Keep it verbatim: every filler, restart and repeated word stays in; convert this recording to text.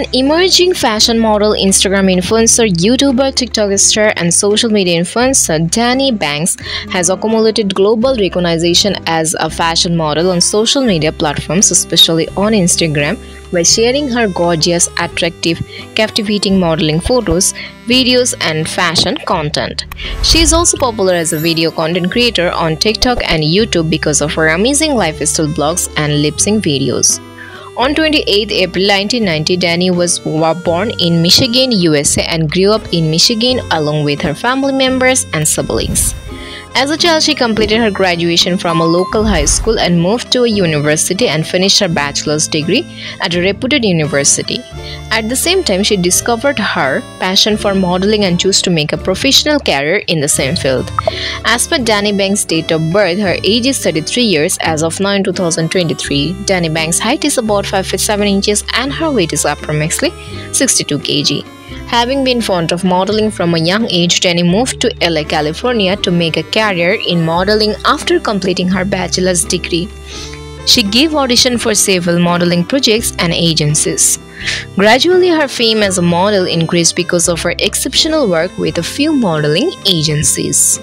An emerging fashion model, Instagram influencer, YouTuber, TikTok star, and social media influencer Danii Banks has accumulated global recognition as a fashion model on social media platforms, especially on Instagram, by sharing her gorgeous, attractive, captivating modeling photos, videos, and fashion content. She is also popular as a video content creator on TikTok and YouTube because of her amazing lifestyle blogs and lip-sync videos. On the twenty-eighth of April nineteen ninety, Danii was born in Michigan, U S A and grew up in Michigan along with her family members and siblings. As a child, she completed her graduation from a local high school and moved to a university and finished her bachelor's degree at a reputed university. At the same time, she discovered her passion for modeling and chose to make a professional career in the same field. As per Danii Banks' date of birth, her age is thirty-three years as of now in two thousand twenty-three. Danii Banks' height is about five feet seven inches and her weight is approximately sixty-two kilograms. Having been fond of modeling from a young age, Danii moved to L A, California to make a career in modeling after completing her bachelor's degree. She gave audition for several modeling projects and agencies. Gradually, her fame as a model increased because of her exceptional work with a few modeling agencies.